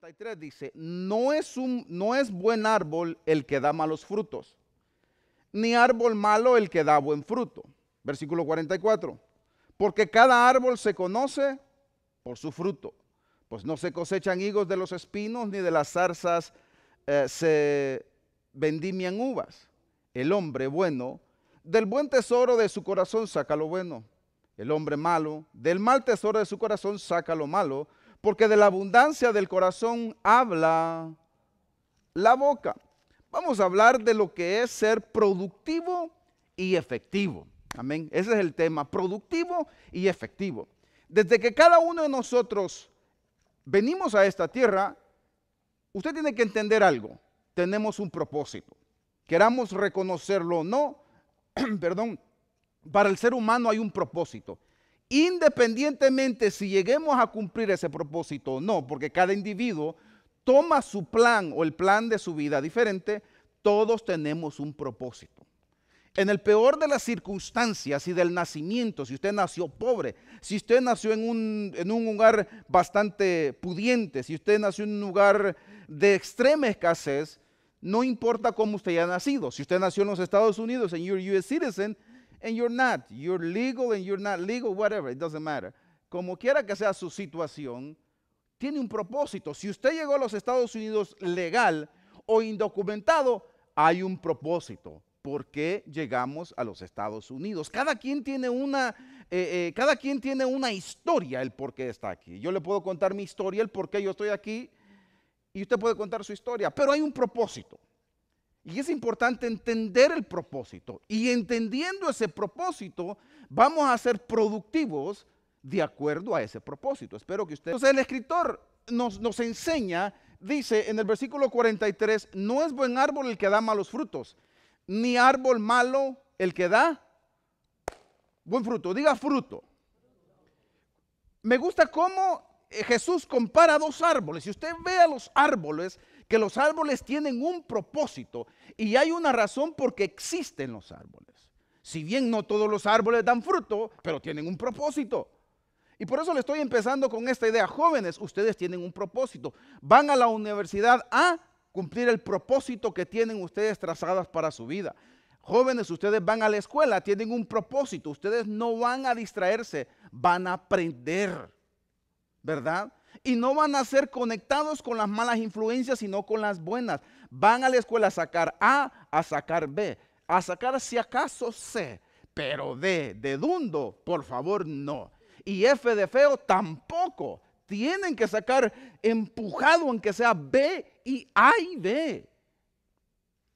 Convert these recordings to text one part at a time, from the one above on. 33 dice, no es buen árbol el que da malos frutos, ni árbol malo el que da buen fruto. Versículo 44, porque cada árbol se conoce por su fruto, pues no se cosechan higos de los espinos, ni de las zarzas se vendimian uvas. El hombre bueno, del buen tesoro de su corazón saca lo bueno. El hombre malo, del mal tesoro de su corazón saca lo malo, porque de la abundancia del corazón habla la boca. Vamos a hablar de lo que es ser productivo y efectivo. Amén. Ese es el tema, productivo y efectivo. Desde que cada uno de nosotros venimos a esta tierra, usted tiene que entender algo. Tenemos un propósito. Queramos reconocerlo o no, perdón, para el ser humano hay un propósito. Independientemente si lleguemos a cumplir ese propósito o no, porque cada individuo toma su plan o el plan de su vida diferente, todos tenemos un propósito. En el peor de las circunstancias y del nacimiento, si usted nació pobre, si usted nació en un lugar bastante pudiente, si usted nació en un lugar de extrema escasez, no importa cómo usted haya nacido. Si usted nació en los Estados Unidos, and you're a US citizen, and you're not, you're legal and you're not legal, whatever, it doesn't matter. Como quiera que sea su situación, tiene un propósito. Si usted llegó a los Estados Unidos legal o indocumentado, hay un propósito. ¿Por qué llegamos a los Estados Unidos? Cada quien tiene una historia, el por qué está aquí. Yo le puedo contar mi historia, el por qué yo estoy aquí, y usted puede contar su historia, pero hay un propósito. Y es importante entender el propósito. Y entendiendo ese propósito, vamos a ser productivos de acuerdo a ese propósito. Espero que usted... Entonces el escritor nos enseña, dice en el versículo 43, no es buen árbol el que da malos frutos, ni árbol malo el que da buen fruto. Diga fruto. Me gusta cómo Jesús compara dos árboles. Si usted ve a los árboles, que los árboles tienen un propósito y hay una razón por qué existen los árboles. Si bien no todos los árboles dan fruto, pero tienen un propósito. Y por eso le estoy empezando con esta idea. Jóvenes, ustedes tienen un propósito. Van a la universidad a cumplir el propósito que tienen ustedes trazadas para su vida. Jóvenes, ustedes van a la escuela, tienen un propósito. Ustedes no van a distraerse, van a aprender, ¿verdad? Y no van a ser conectados con las malas influencias, sino con las buenas. Van a la escuela a sacar A, a sacar B, a sacar si acaso C, pero D de dundo, por favor, no. Y F de feo, tampoco. Tienen que sacar empujado, aunque sea B y A y B.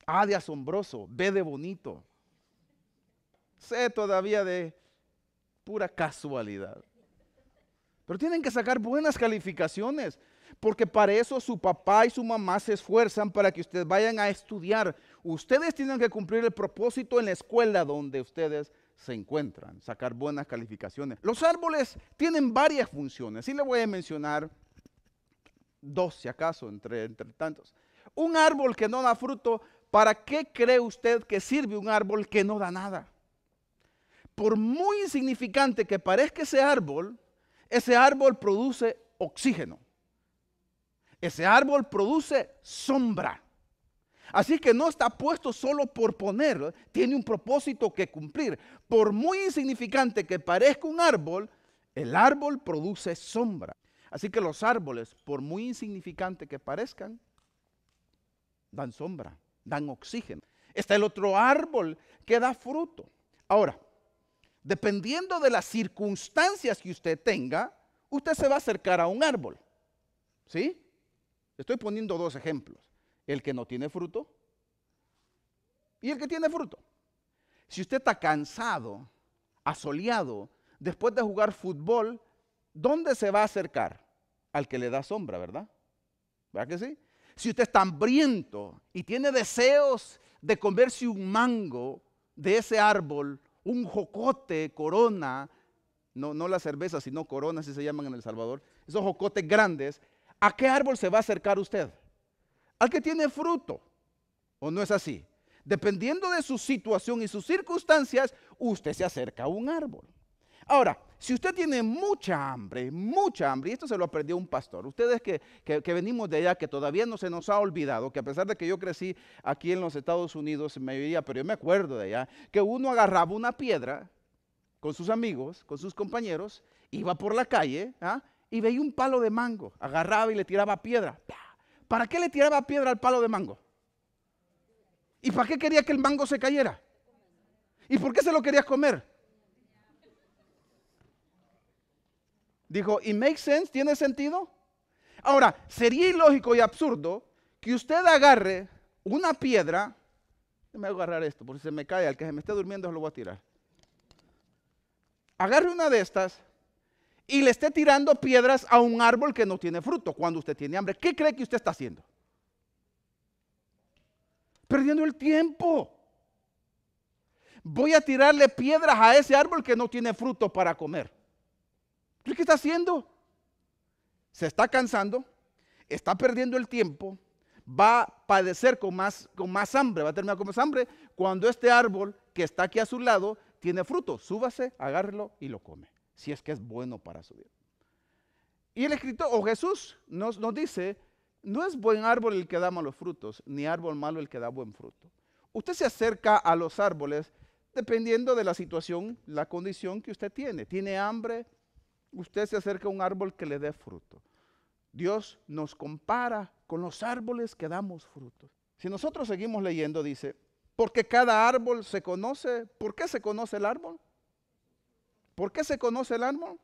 A de asombroso, B de bonito. C todavía de pura casualidad. Pero tienen que sacar buenas calificaciones, porque para eso su papá y su mamá se esfuerzan para que ustedes vayan a estudiar. Ustedes tienen que cumplir el propósito en la escuela donde ustedes se encuentran, sacar buenas calificaciones. Los árboles tienen varias funciones, y le voy a mencionar dos, si acaso, entre tantos. Un árbol que no da fruto, ¿para qué cree usted que sirve un árbol que no da nada? Por muy insignificante que parezca ese árbol produce oxígeno. Ese árbol produce sombra. Así que no está puesto solo por poner, tiene un propósito que cumplir. Por muy insignificante que parezca un árbol, el árbol produce sombra. Así que los árboles, por muy insignificante que parezcan, dan sombra, dan oxígeno. Está el otro árbol que da fruto. Ahora, dependiendo de las circunstancias que usted tenga, usted se va a acercar a un árbol. ¿Sí? Estoy poniendo dos ejemplos. El que no tiene fruto y el que tiene fruto. Si usted está cansado, asoleado, después de jugar fútbol, ¿dónde se va a acercar? Al que le da sombra, ¿verdad? ¿Verdad que sí? Si usted está hambriento y tiene deseos de comerse un mango de ese árbol, un jocote, Corona, no la cerveza, sino Corona, así se llaman en El Salvador, esos jocotes grandes, ¿a qué árbol se va a acercar usted? Al que tiene fruto, ¿o no es así? Dependiendo de su situación y sus circunstancias, usted se acerca a un árbol. Ahora, Si usted tiene mucha hambre, y esto se lo aprendió un pastor, ustedes que venimos de allá, que todavía no se nos ha olvidado, que a pesar de que yo crecí aquí en los Estados Unidos, en mayoría, pero yo me acuerdo de allá, que uno agarraba una piedra con sus amigos, con sus compañeros, iba por la calle y veía un palo de mango, agarraba y le tiraba piedra. ¿Para qué le tiraba piedra al palo de mango? ¿Y para qué quería que el mango se cayera? ¿Y por qué se lo quería comer? Dijo, ¿y make sense? ¿Tiene sentido? Ahora, sería ilógico y absurdo que usted agarre una piedra. Déjame agarrar esto, por si se me cae, al que se me esté durmiendo se lo voy a tirar. Agarre una de estas y le esté tirando piedras a un árbol que no tiene fruto cuando usted tiene hambre. ¿Qué cree que usted está haciendo? Perdiendo el tiempo. Voy a tirarle piedras a ese árbol que no tiene fruto para comer. ¿Qué está haciendo? Se está cansando, está perdiendo el tiempo, va a padecer con más hambre, va a terminar con más hambre cuando este árbol que está aquí a su lado tiene fruto. Súbase, agárrelo y lo come, si es que es bueno para su vida. Y el escritor, o Jesús, nos dice, no es buen árbol el que da malos frutos, ni árbol malo el que da buen fruto. Usted se acerca a los árboles dependiendo de la situación, la condición que usted tiene. Tiene hambre, usted se acerca a un árbol que le dé fruto. Dios nos compara con los árboles que damos frutos. Si nosotros seguimos leyendo, dice, porque cada árbol se conoce. ¿Por qué se conoce el árbol? ¿Por qué se conoce el árbol?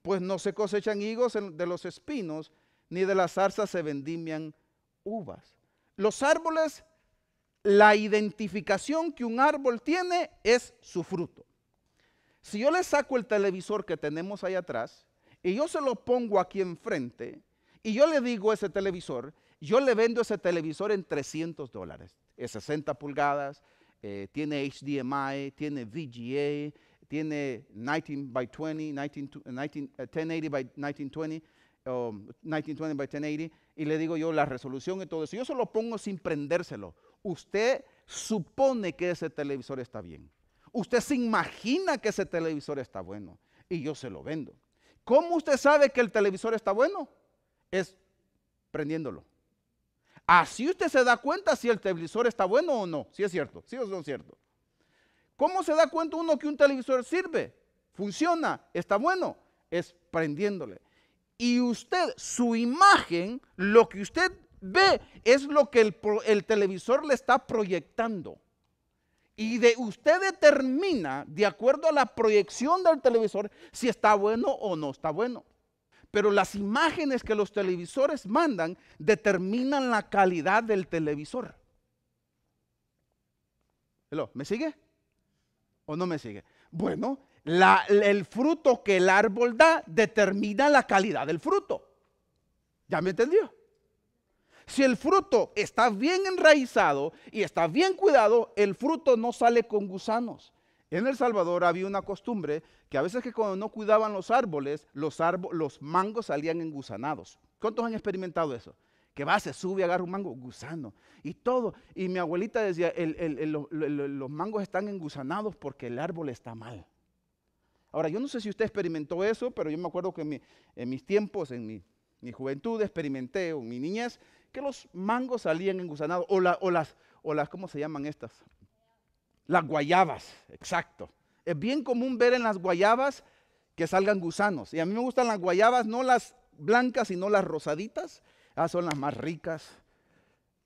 Pues no se cosechan higos de los espinos, ni de las zarzas se vendimian uvas. Los árboles, la identificación que un árbol tiene es su fruto. Si yo le saco el televisor que tenemos ahí atrás y yo se lo pongo aquí enfrente y yo le digo ese televisor, yo le vendo ese televisor en $300. Es 60 pulgadas, tiene HDMI, tiene VGA, tiene 1080 by 1920, 1920 by 1080 y le digo yo la resolución y todo eso. Yo se lo pongo sin prendérselo. Usted supone que ese televisor está bien. Usted se imagina que ese televisor está bueno y yo se lo vendo. ¿Cómo usted sabe que el televisor está bueno? Es prendiéndolo. Así usted se da cuenta si el televisor está bueno o no, si es cierto, si o no es cierto. ¿Cómo se da cuenta uno que un televisor sirve, funciona, está bueno? Es prendiéndole. Y usted, su imagen, lo que usted ve es lo que el televisor le está proyectando. Y usted determina, de acuerdo a la proyección del televisor, si está bueno o no está bueno. Pero las imágenes que los televisores mandan determinan la calidad del televisor. ¿Me sigue? ¿O no me sigue? Bueno, el fruto que el árbol da determina la calidad del fruto. ¿Ya me entendió? Si el fruto está bien enraizado y está bien cuidado, el fruto no sale con gusanos. En El Salvador había una costumbre que a veces que cuando no cuidaban los árboles, los mangos salían engusanados. ¿Cuántos han experimentado eso? Que va, se sube, agarra un mango, gusano y todo. Y mi abuelita decía, los mangos están engusanados porque el árbol está mal. Ahora, yo no sé si usted experimentó eso, pero yo me acuerdo que en mi juventud experimenté, o en mi niñez, que los mangos salían engusanados, ¿cómo se llaman estas? Las guayabas, exacto. Es bien común ver en las guayabas que salgan gusanos. Y a mí me gustan las guayabas, no las blancas, sino las rosaditas. Ah, son las más ricas.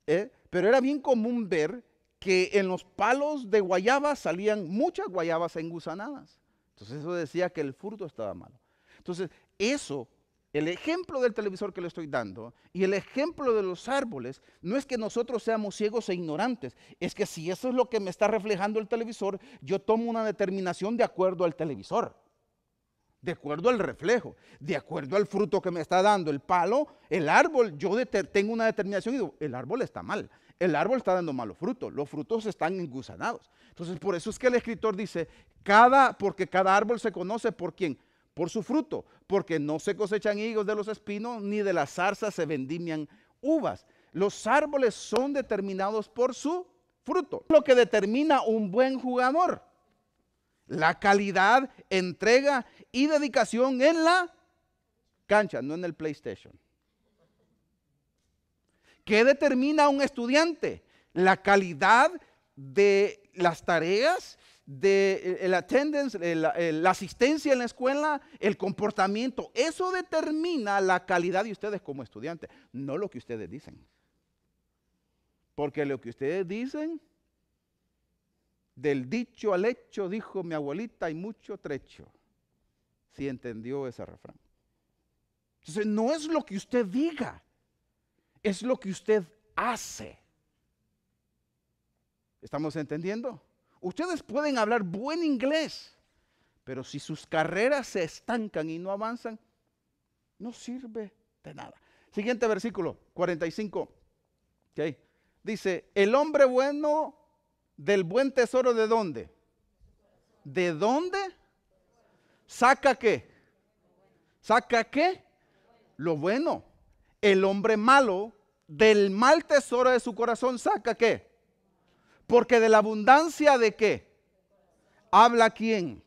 Pero era bien común ver que en los palos de guayabas salían muchas guayabas engusanadas. Entonces eso decía que el fruto estaba malo. Entonces eso... El ejemplo del televisor que le estoy dando y el ejemplo de los árboles no es que nosotros seamos ciegos e ignorantes, es que si eso es lo que me está reflejando el televisor, yo tomo una determinación de acuerdo al televisor, de acuerdo al reflejo, de acuerdo al fruto que me está dando el palo, el árbol, yo tengo una determinación y digo, el árbol está mal, el árbol está dando malos frutos, los frutos están engusanados. Entonces por eso es que el escritor dice, porque cada árbol se conoce por quién. Por su fruto, porque no se cosechan higos de los espinos, ni de las zarzas se vendimian uvas. Los árboles son determinados por su fruto. Lo que determina un buen jugador. la calidad, entrega y dedicación en la cancha, no en el PlayStation. ¿Qué determina a un estudiante? La calidad de las tareas, de el attendance, la asistencia en la escuela, el comportamiento. Eso determina la calidad de ustedes como estudiantes, no lo que ustedes dicen. Porque lo que ustedes dicen, del dicho al hecho, dijo mi abuelita, hay mucho trecho. ¿Sí entendió ese refrán? Entonces, no es lo que usted diga, es lo que usted hace. ¿Estamos entendiendo? Ustedes pueden hablar buen inglés, pero si sus carreras se estancan y no avanzan, no sirve de nada. Siguiente versículo, 45. Okay. Dice, el hombre bueno del buen tesoro, ¿de dónde? ¿De dónde? ¿Saca qué? ¿Saca qué? Lo bueno. El hombre malo del mal tesoro de su corazón, ¿saca qué? Porque de la abundancia de qué habla quién.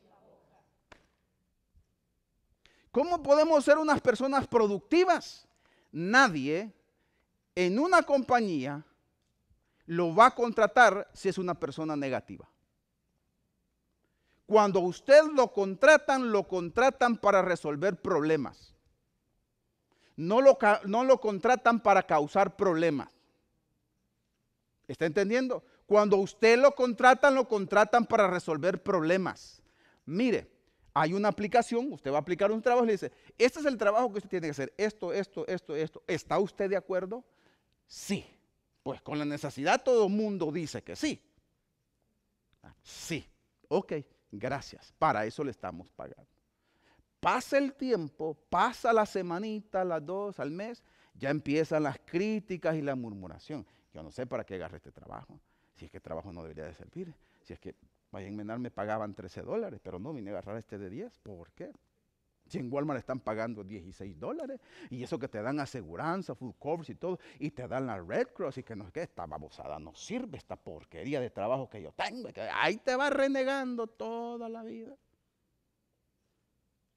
¿Cómo podemos ser unas personas productivas? Nadie en una compañía lo va a contratar si es una persona negativa. Cuando usted lo contratan para resolver problemas. No lo contratan para causar problemas. ¿Está entendiendo? Cuando usted lo contratan para resolver problemas. Mire, hay una aplicación, usted va a aplicar un trabajo y le dice, este es el trabajo que usted tiene que hacer, esto, esto, esto, esto. ¿Está usted de acuerdo? Sí. Pues con la necesidad todo el mundo dice que sí. Sí. Ok, gracias. Para eso le estamos pagando. Pasa el tiempo, pasa la semanita, las dos, al mes, ya empiezan las críticas y la murmuración. Yo no sé para qué agarré este trabajo. Si es que el trabajo no debería de servir, si es que en Menar me pagaban $13, pero no vine a agarrar este de 10, ¿por qué? Si en Walmart están pagando $16, y eso que te dan aseguranza, food covers y todo, y te dan la Red Cross, y que no sé qué, esta babosada no sirve, esta porquería de trabajo que yo tengo, que ahí te vas renegando toda la vida,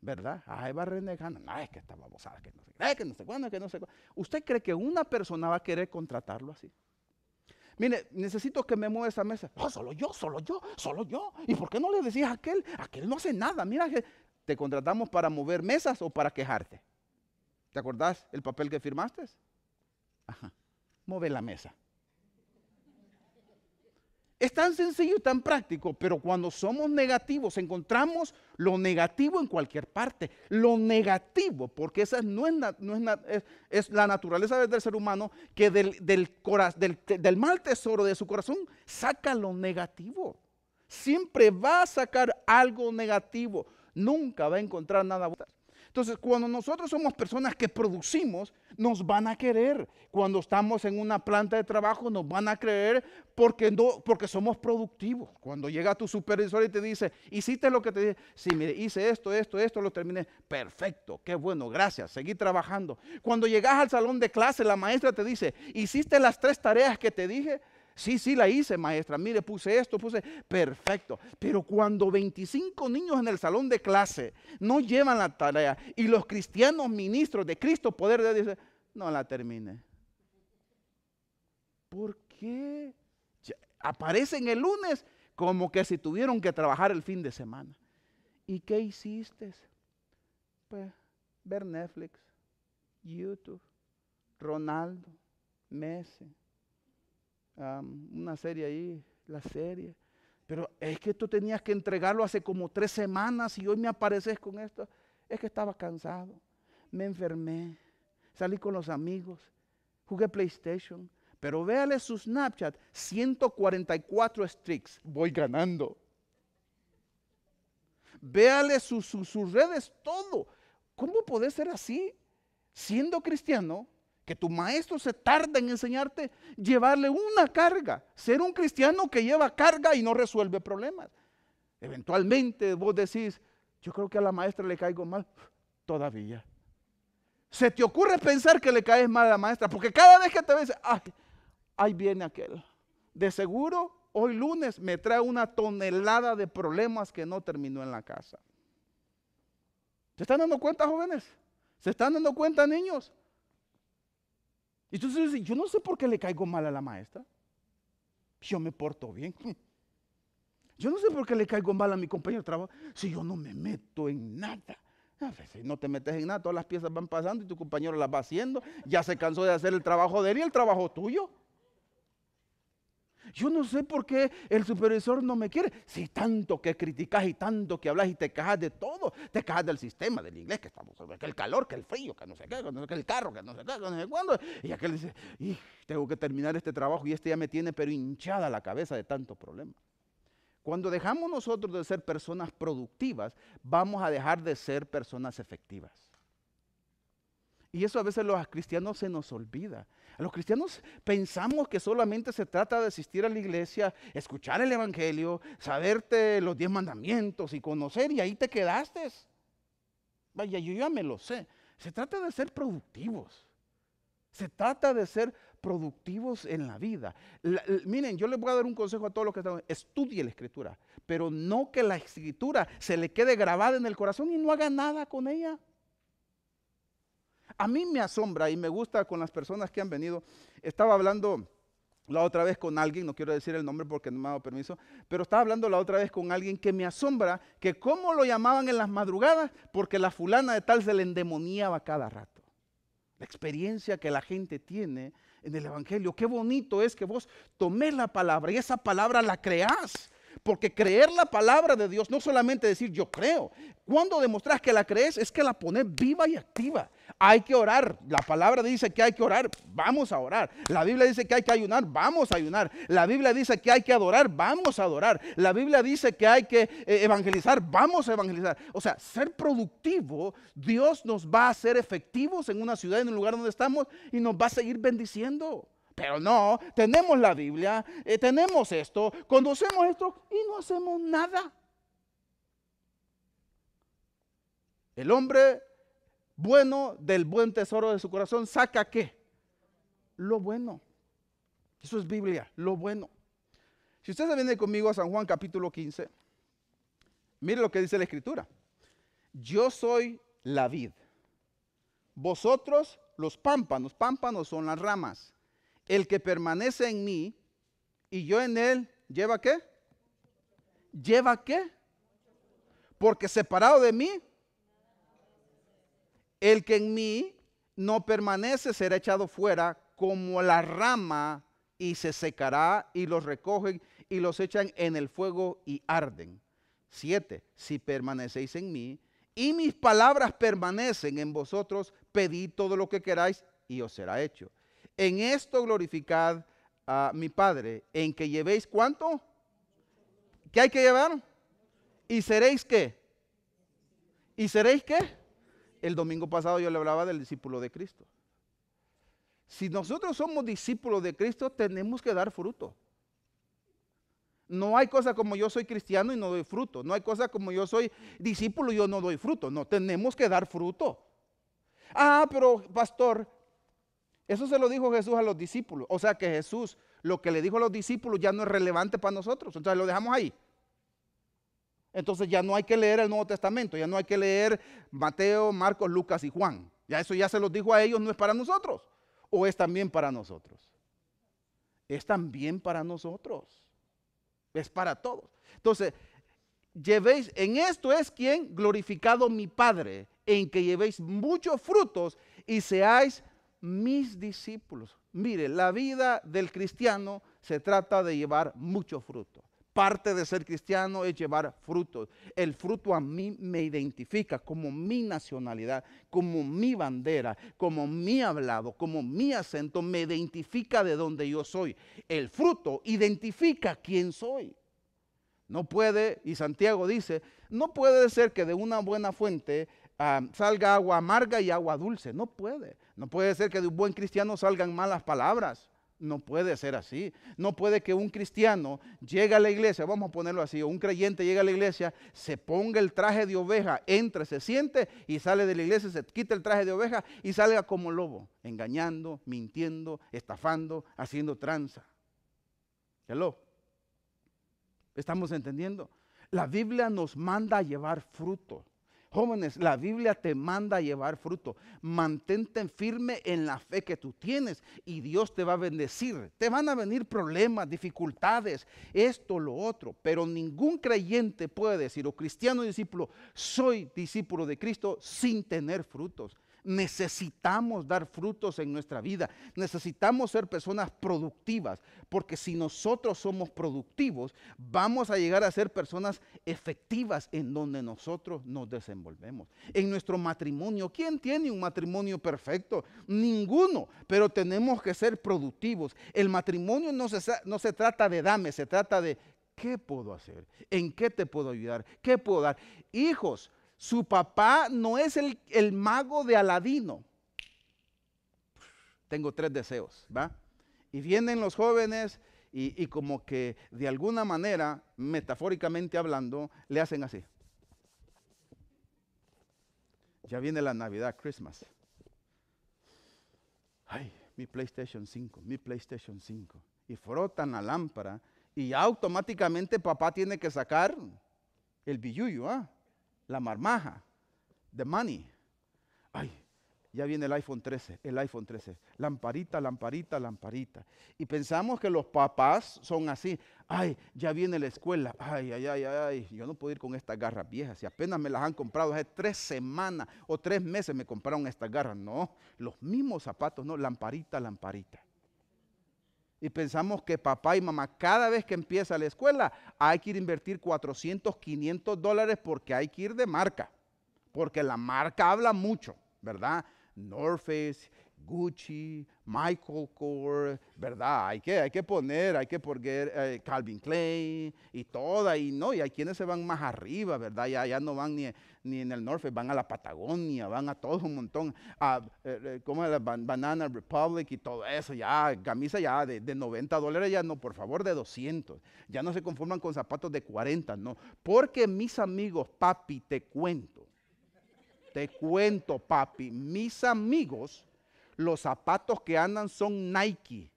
¿verdad? Ahí va renegando, no, es que esta babosada, que no sé qué, que no sé cuándo, que no sé cuándo. ¿Usted cree que una persona va a querer contratarlo así? Mire, necesito que me mueva esa mesa. Oh, solo yo, solo yo, solo yo. ¿Y por qué no le decías a aquel? Aquel no hace nada. Mira, que te contratamos para mover mesas o para quejarte. ¿Te acordás el papel que firmaste? Ajá. Mueve la mesa. Es tan sencillo y tan práctico, pero cuando somos negativos, encontramos lo negativo en cualquier parte. Lo negativo, porque esa no es la naturaleza del ser humano, que del mal tesoro de su corazón saca lo negativo. Siempre va a sacar algo negativo, nunca va a encontrar nada bueno. Entonces, cuando nosotros somos personas que producimos, nos van a querer. Cuando estamos en una planta de trabajo, nos van a creer porque somos productivos. Cuando llega tu supervisor y te dice, ¿hiciste lo que te dije? Sí, mire, hice esto, esto, esto, lo terminé. Perfecto, qué bueno, gracias, seguí trabajando. Cuando llegas al salón de clase, la maestra te dice, ¿hiciste las 3 tareas que te dije? Sí, sí, la hice, maestra, mire, puse esto, puse, perfecto. Pero cuando 25 niños en el salón de clase no llevan la tarea y los cristianos ministros de Cristo, poder de Dios, dicen, no la terminé. ¿Por qué? Aparecen el lunes como que si tuvieron que trabajar el fin de semana. ¿Y qué hiciste? Pues, ver Netflix, YouTube, Ronaldo, Messi. Una serie ahí, la serie. Pero es que tú tenías que entregarlo hace como 3 semanas y hoy me apareces con esto. Es que estaba cansado, me enfermé, salí con los amigos, jugué PlayStation. Pero véale su Snapchat, 144 streaks, voy ganando. Véale sus redes, todo. ¿Cómo podés ser así? Siendo cristiano, que tu maestro se tarda en enseñarte, llevarle una carga, ser un cristiano que lleva carga y no resuelve problemas. Eventualmente vos decís, yo creo que a la maestra le caigo mal, todavía. Se te ocurre pensar que le caes mal a la maestra, porque cada vez que te ves, ay, ahí viene aquel, de seguro hoy lunes me trae una tonelada de problemas que no terminó en la casa. ¿Se están dando cuenta, jóvenes? ¿Se están dando cuenta, niños? Entonces, yo no sé por qué le caigo mal a la maestra. Yo me porto bien. Yo no sé por qué le caigo mal a mi compañero de trabajo. Si yo no me meto en nada. A ver, si no te metes en nada, todas las piezas van pasando y tu compañero las va haciendo. Ya se cansó de hacer el trabajo de él y el trabajo tuyo. Yo no sé por qué el supervisor no me quiere. Si tanto que criticas y tanto que hablas y te quejas de todo. Te quejas del sistema, del inglés, que estamos, que el calor, que el frío, que no sé qué, que el carro, que no sé qué, que no sé cuándo. Y aquel dice, tengo que terminar este trabajo y este ya me tiene pero hinchada la cabeza de tanto problema. Cuando dejamos nosotros de ser personas productivas, vamos a dejar de ser personas efectivas. Y eso a veces a los cristianos se nos olvida. A los cristianos pensamos que solamente se trata de asistir a la iglesia, escuchar el evangelio, saberte los 10 mandamientos y conocer, y ahí te quedaste. Vaya, yo ya me lo sé. Se trata de ser productivos. Se trata de ser productivos en la vida. Miren, yo les voy a dar un consejo a todos los que están. Estudie la escritura, pero no que la escritura se le quede grabada en el corazón y no haga nada con ella. A mí me asombra y me gusta con las personas que han venido. Estaba hablando la otra vez con alguien, no quiero decir el nombre porque no me ha dado permiso, pero estaba hablando la otra vez con alguien que me asombra que cómo lo llamaban en las madrugadas porque la fulana de tal se le endemoniaba cada rato. La experiencia que la gente tiene en el evangelio, qué bonito es que vos tomés la palabra y esa palabra la creás. Porque creer la palabra de Dios no solamente decir yo creo. Cuando demostrás que la crees es que la pones viva y activa. Hay que orar. La palabra dice que hay que orar. Vamos a orar. La Biblia dice que hay que ayunar. Vamos a ayunar. La Biblia dice que hay que adorar. Vamos a adorar. La Biblia dice que hay que evangelizar. Vamos a evangelizar. O sea, ser productivo. Dios nos va a hacer efectivos en una ciudad, en un lugar donde estamos y nos va a seguir bendiciendo. Pero no, tenemos la Biblia, tenemos esto, conocemos esto y no hacemos nada. El hombre bueno del buen tesoro de su corazón saca ¿qué? Lo bueno. Eso es Biblia, lo bueno. Si usted se viene conmigo a San Juan capítulo 15, mire lo que dice la Escritura. Yo soy la vid, vosotros los pámpanos. Pámpanos son las ramas. El que permanece en mí y yo en él, ¿lleva qué? ¿Lleva qué? Porque separado de mí, el que en mí no permanece será echado fuera como la rama y se secará y los recogen y los echan en el fuego y arden. 7. Si permanecéis en mí y mis palabras permanecen en vosotros, pedid todo lo que queráis y os será hecho. En esto glorificad a mi Padre, en que llevéis ¿cuánto? ¿Qué hay que llevar? ¿Y seréis qué? ¿Y seréis qué? El domingo pasado yo le hablaba del discípulo de Cristo. Si nosotros somos discípulos de Cristo, tenemos que dar fruto. No hay cosa como yo soy cristiano y no doy fruto. No hay cosa como yo soy discípulo y yo no doy fruto. No, tenemos que dar fruto. Ah, pero pastor... Eso se lo dijo Jesús a los discípulos. O sea que Jesús, lo que le dijo a los discípulos ya no es relevante para nosotros. Entonces lo dejamos ahí. Entonces ya no hay que leer el Nuevo Testamento. Ya no hay que leer Mateo, Marcos, Lucas y Juan. Ya eso ya se los dijo a ellos, no es para nosotros. ¿O es también para nosotros? Es también para nosotros. Es para todos. Entonces, llevéis, en esto es quien glorificado mi Padre, en que llevéis muchos frutos y seáis mis discípulos. Mire, la vida del cristiano se trata de llevar mucho fruto. Parte de ser cristiano es llevar frutos. El fruto a mí me identifica como mi nacionalidad, como mi bandera, como mi hablado, como mi acento, me identifica de donde yo soy. El fruto identifica quién soy. No puede, y Santiago dice, no puede ser que de una buena fuente salga agua amarga y agua dulce. No puede. No puede ser que de un buen cristiano salgan malas palabras. No puede ser así. No puede que un cristiano llegue a la iglesia, vamos a ponerlo así, o un creyente llega a la iglesia, se ponga el traje de oveja, entra, se siente y sale de la iglesia, se quita el traje de oveja y salga como lobo, engañando, mintiendo, estafando, haciendo tranza. ¿Hello? ¿Estamos entendiendo? La Biblia nos manda a llevar fruto. Jóvenes, la Biblia te manda a llevar fruto. Mantente firme en la fe que tú tienes y Dios te va a bendecir. Te van a venir problemas, dificultades, esto, lo otro. Pero ningún creyente puede decir, o cristiano discípulo, soy discípulo de Cristo sin tener frutos. Necesitamos dar frutos en nuestra vida. Necesitamos ser personas productivas, porque si nosotros somos productivos, vamos a llegar a ser personas efectivas en donde nosotros nos desenvolvemos. En nuestro matrimonio, ¿quién tiene un matrimonio perfecto? Ninguno, pero tenemos que ser productivos. El matrimonio no se trata de dame, se trata de ¿qué puedo hacer? ¿En qué te puedo ayudar? ¿Qué puedo dar? Hijos, su papá no es el mago de Aladino. Tengo tres deseos, ¿va? Y vienen los jóvenes y como que de alguna manera, metafóricamente hablando, le hacen así. Ya viene la Navidad, Christmas. Ay, mi PlayStation 5, mi PlayStation 5. Y frotan la lámpara y automáticamente papá tiene que sacar el billuyo, ¿ah? La marmaja, the money. Ay, ya viene el iPhone 13, el iPhone 13. Lamparita, lamparita, lamparita. Y pensamos que los papás son así. Ay, ya viene la escuela. Ay, ay, ay, ay. Yo no puedo ir con estas garras viejas. Si apenas me las han comprado hace 3 semanas o 3 meses me compraron estas garras. No, los mismos zapatos, no. Lamparita, lamparita. Y pensamos que papá y mamá, cada vez que empieza la escuela, hay que ir a invertir $400, $500 porque hay que ir de marca. Porque la marca habla mucho, ¿verdad? North Face, Gucci, Michael Kors, ¿verdad? Hay que poner Calvin Klein y toda, y no, y hay quienes se van más arriba, ¿verdad? Ya no van ni en el North Face, van a la Patagonia, van a todo un montón, como la Banana Republic y todo eso, ya, camisa ya de $90, ya no, por favor, de 200, ya no se conforman con zapatos de 40, no, porque mis amigos, papi, te cuento, papi, mis amigos, los zapatos que andan son Nike.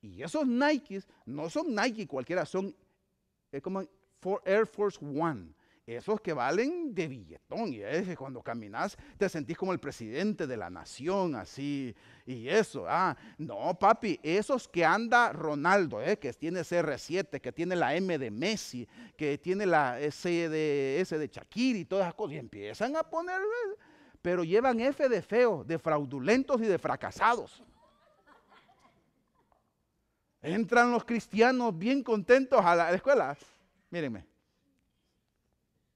Y esos Nikes no son Nike cualquiera, son como Air Force One. Esos que valen de billetón. Y es que cuando caminas te sentís como el presidente de la nación, así. Y eso, no, papi, esos que anda Ronaldo, que tiene CR7, que tiene la M de Messi, que tiene la S de Shakira y todas esas cosas. Y empiezan a poner... pero llevan F de feos, de fraudulentos y de fracasados. Entran los cristianos bien contentos a la escuela. Mírenme.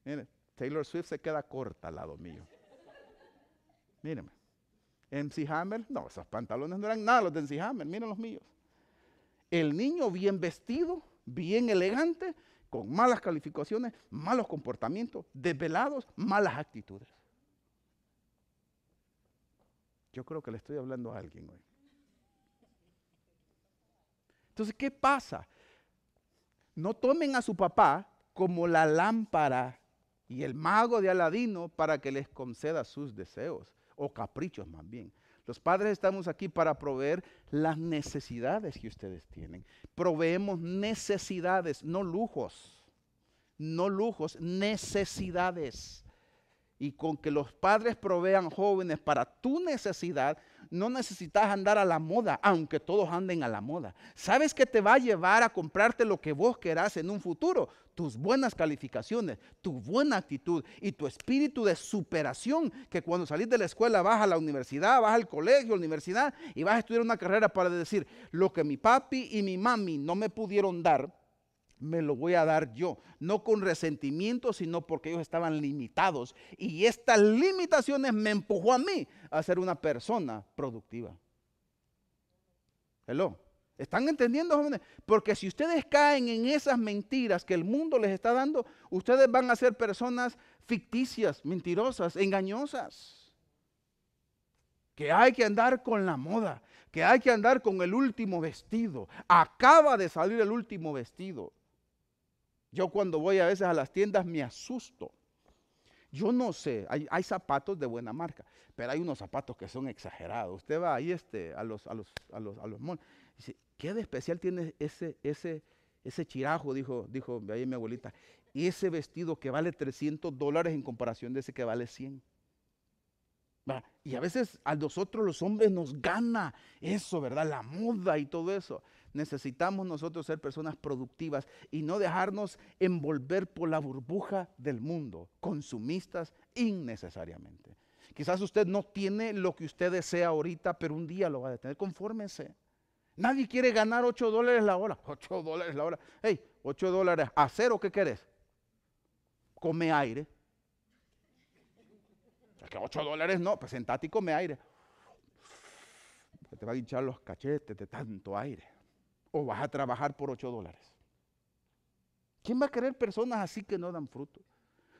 Miren, Taylor Swift se queda corta al lado mío. Mírenme. MC Hammer, no, esos pantalones no eran nada los de MC Hammer, miren los míos. El niño bien vestido, bien elegante, con malas calificaciones, malos comportamientos, desvelados, malas actitudes. Yo creo que le estoy hablando a alguien hoy. Entonces, ¿qué pasa? No tomen a su papá como la lámpara y el mago de Aladino para que les conceda sus deseos o caprichos más bien. Los padres estamos aquí para proveer las necesidades que ustedes tienen. Proveemos necesidades, no lujos. No lujos, necesidades. Y con que los padres provean jóvenes para tu necesidad, no necesitas andar a la moda, aunque todos anden a la moda. ¿Sabes qué te va a llevar a comprarte lo que vos querás en un futuro? Tus buenas calificaciones, tu buena actitud y tu espíritu de superación, que cuando salís de la escuela vas a la universidad, vas al colegio, universidad, y vas a estudiar una carrera para decir, lo que mi papi y mi mami no me pudieron dar, me lo voy a dar yo, no con resentimiento, sino porque ellos estaban limitados. Y estas limitaciones me empujó a mí a ser una persona productiva. Hello. ¿Están entendiendo, jóvenes? Porque si ustedes caen en esas mentiras que el mundo les está dando, ustedes van a ser personas ficticias, mentirosas, engañosas. Que hay que andar con la moda, que hay que andar con el último vestido. Acaba de salir el último vestido. Yo cuando voy a veces a las tiendas me asusto. Yo no sé, hay zapatos de buena marca, pero hay unos zapatos que son exagerados. Usted va ahí a los malls y dice, ¿qué de especial tiene ese ese chirajo, dijo ahí mi abuelita, y ese vestido que vale $300 en comparación de ese que vale 100. ¿Verdad? Y a veces a nosotros los hombres nos gana eso, ¿verdad? La moda y todo eso. Necesitamos nosotros ser personas productivas y no dejarnos envolver por la burbuja del mundo, consumistas innecesariamente. Quizás usted no tiene lo que usted desea ahorita, pero un día lo va a tener. Confórmese. Nadie quiere ganar $8 la hora. $8 la hora. Hey, $8 a cero, ¿qué querés? Come aire. Es que $8 no, pues sentate y come aire. Te va a hinchar los cachetes de tanto aire. O vas a trabajar por $8. ¿Quién va a querer personas así que no dan fruto?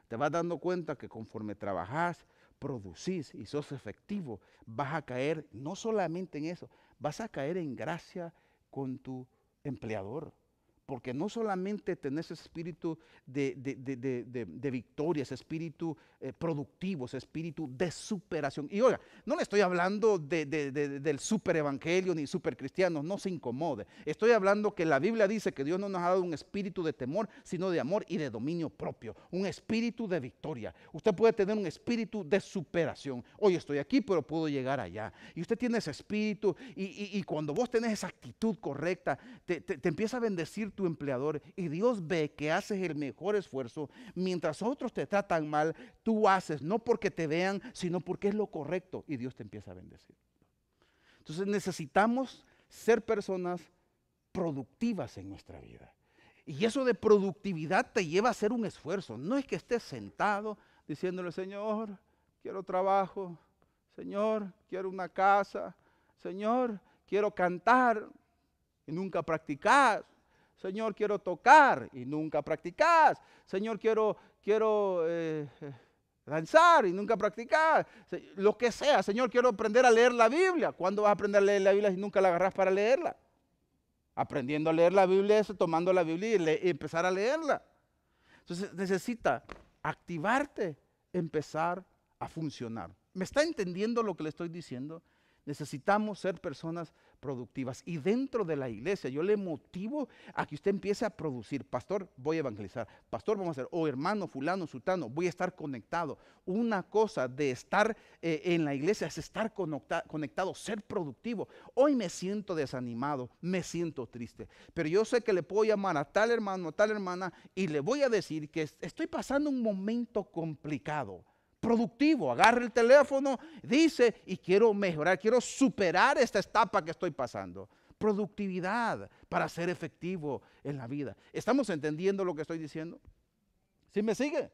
Te vas dando cuenta que conforme trabajás, producís y sos efectivo, vas a caer no solamente en eso, vas a caer en gracia con tu empleador. Porque no solamente tenés ese espíritu de victoria, ese espíritu productivo, ese espíritu de superación. Y oiga, no le estoy hablando del super evangelio ni super cristiano, no se incomode. Estoy hablando que la Biblia dice que Dios no nos ha dado un espíritu de temor, sino de amor y de dominio propio. Un espíritu de victoria. Usted puede tener un espíritu de superación. Hoy estoy aquí, pero puedo llegar allá. Y usted tiene ese espíritu y cuando vos tenés esa actitud correcta, te empieza a bendecir tu empleador y Dios ve que haces el mejor esfuerzo. Mientras otros te tratan mal, tú haces, no porque te vean, sino porque es lo correcto, y Dios te empieza a bendecir. Entonces necesitamos ser personas productivas en nuestra vida, y eso de productividad te lleva a hacer un esfuerzo. No es que estés sentado diciéndole: Señor, quiero trabajo, Señor, quiero una casa, Señor, quiero cantar, y nunca practicar. Señor, quiero tocar, y nunca practicás. Señor, quiero danzar, y nunca practicás. Lo que sea. Señor, quiero aprender a leer la Biblia. ¿Cuándo vas a aprender a leer la Biblia si nunca la agarras para leerla? Aprendiendo a leer la Biblia es tomando la Biblia y empezar a leerla. Entonces necesita activarte, empezar a funcionar. ¿Me está entendiendo lo que le estoy diciendo? Necesitamos ser personas productivas. Y dentro de la iglesia yo le motivo a que usted empiece a producir. Pastor, voy a evangelizar. Pastor, vamos a hacer. O hermano, fulano, sultano, voy a estar conectado. Una cosa de estar en la iglesia es estar conectado, ser productivo. Hoy me siento desanimado, me siento triste. Pero yo sé que le puedo llamar a tal hermano, a tal hermana, y le voy a decir que estoy pasando un momento complicado. Productivo, agarra el teléfono, dice: y quiero mejorar, quiero superar esta etapa que estoy pasando. Productividad para ser efectivo en la vida. ¿Estamos entendiendo lo que estoy diciendo? ¿Sí me sigue?